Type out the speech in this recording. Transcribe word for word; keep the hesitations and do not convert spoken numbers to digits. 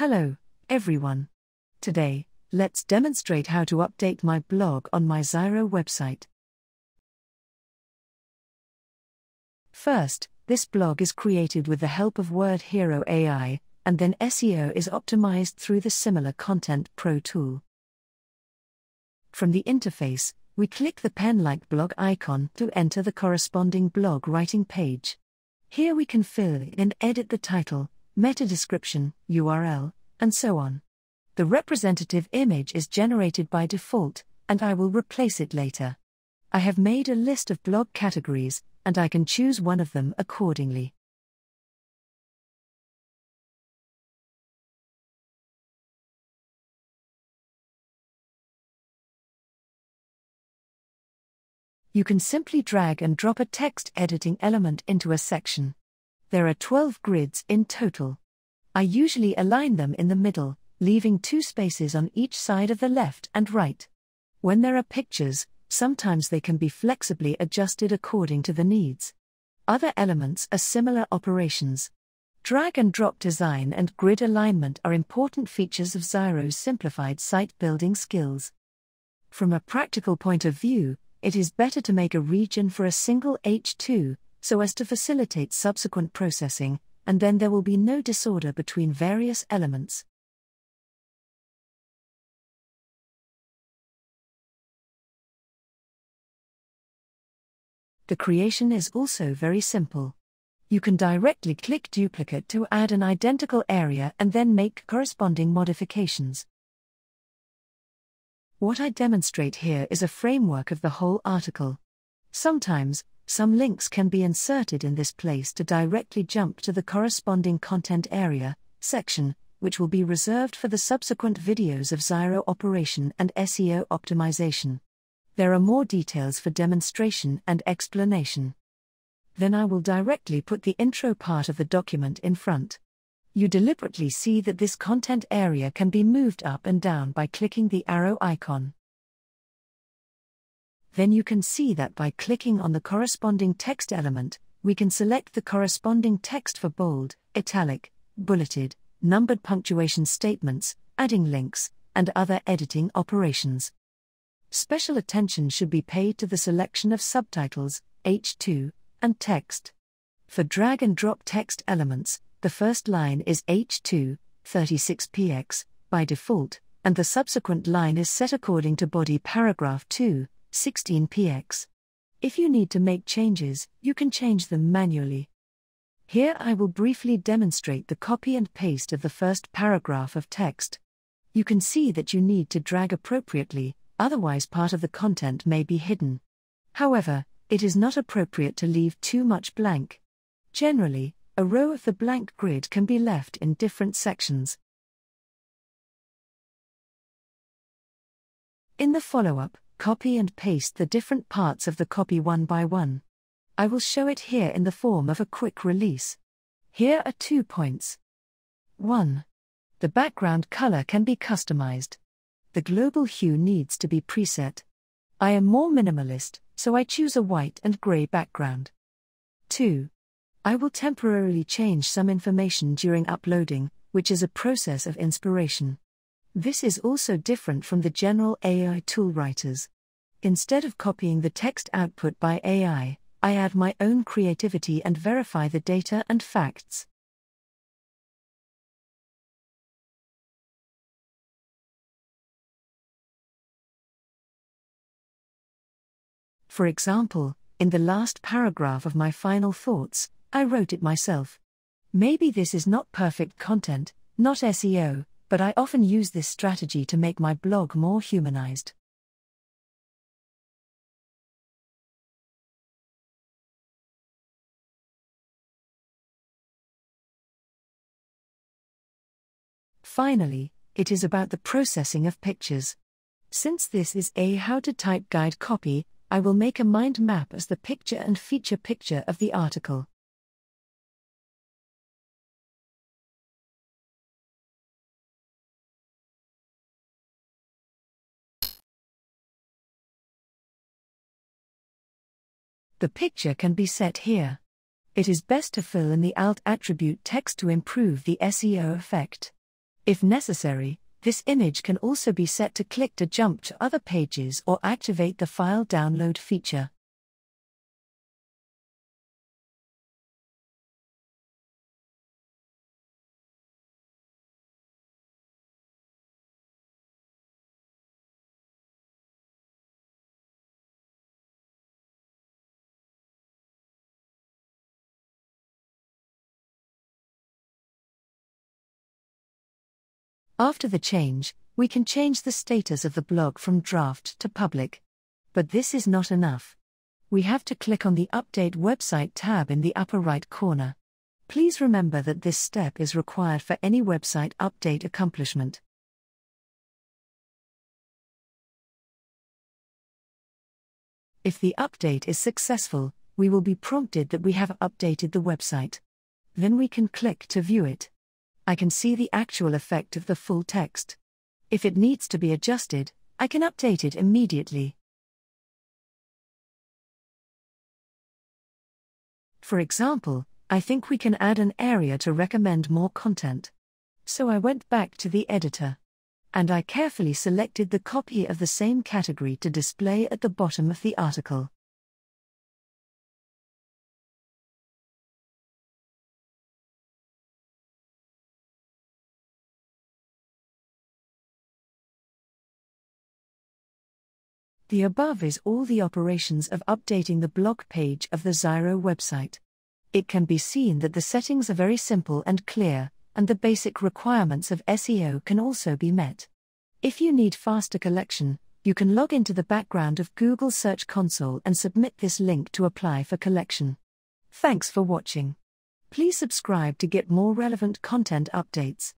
Hello, everyone. Today, let's demonstrate how to update my blog on my Zyro website. First, this blog is created with the help of WordHero A I, and then S E O is optimized through the Similar Content Pro tool. From the interface, we click the pen-like blog icon to enter the corresponding blog writing page. Here we can fill and edit the title, meta description, U R L, and so on. The representative image is generated by default, and I will replace it later. I have made a list of blog categories, and I can choose one of them accordingly. You can simply drag and drop a text editing element into a section. There are twelve grids in total. I usually align them in the middle, leaving two spaces on each side of the left and right. When there are pictures, sometimes they can be flexibly adjusted according to the needs. Other elements are similar operations. Drag and drop design and grid alignment are important features of Zyro's simplified site building skills. From a practical point of view, it is better to make a region for a single H two, so as to facilitate subsequent processing, and then there will be no disorder between various elements. The creation is also very simple. You can directly click duplicate to add an identical area and then make corresponding modifications. What I demonstrate here is a framework of the whole article. Sometimes, some links can be inserted in this place to directly jump to the corresponding content area, section, which will be reserved for the subsequent videos of Zyro operation and S E O optimization. There are more details for demonstration and explanation. Then I will directly put the intro part of the document in front. You deliberately see that this content area can be moved up and down by clicking the arrow icon. Then you can see that by clicking on the corresponding text element, we can select the corresponding text for bold, italic, bulleted, numbered punctuation statements, adding links, and other editing operations. Special attention should be paid to the selection of subtitles, H two, and text. For drag and drop text elements, the first line is H two, thirty-six P X, by default, and the subsequent line is set according to body paragraph two, sixteen P X. If you need to make changes, you can change them manually. Here I will briefly demonstrate the copy and paste of the first paragraph of text. You can see that you need to drag appropriately, otherwise part of the content may be hidden. However, it is not appropriate to leave too much blank. Generally, a row of the blank grid can be left in different sections. In the follow-up, copy and paste the different parts of the copy one by one. I will show it here in the form of a quick release. Here are two points. one. The background color can be customized. The global hue needs to be preset. I am more minimalist, so I choose a white and gray background. two. I will temporarily change some information during uploading, which is a process of inspiration. This is also different from the general A I tool writers. Instead of copying the text output by A I, I add my own creativity and verify the data and facts. For example, in the last paragraph of my final thoughts, I wrote it myself. Maybe this is not perfect content, not S E O, but I often use this strategy to make my blog more humanized. Finally, it is about the processing of pictures. Since this is a how to type guide copy, I will make a mind map as the picture and feature picture of the article. The picture can be set here. It is best to fill in the alt attribute text to improve the S E O effect. If necessary, this image can also be set to click to jump to other pages or activate the file download feature. After the change, we can change the status of the blog from draft to public. But this is not enough. We have to click on the Update Website tab in the upper right corner. Please remember that this step is required for any website update accomplishment. If the update is successful, we will be prompted that we have updated the website. Then we can click to view it. I can see the actual effect of the full text. If it needs to be adjusted, I can update it immediately. For example, I think we can add an area to recommend more content. So I went back to the editor. And I carefully selected the copy of the same category to display at the bottom of the article. The above is all the operations of updating the blog page of the Zyro website. It can be seen that the settings are very simple and clear, and the basic requirements of S E O can also be met. If you need faster collection, you can log into the background of Google Search Console and submit this link to apply for collection. Thanks for watching. Please subscribe to get more relevant content updates.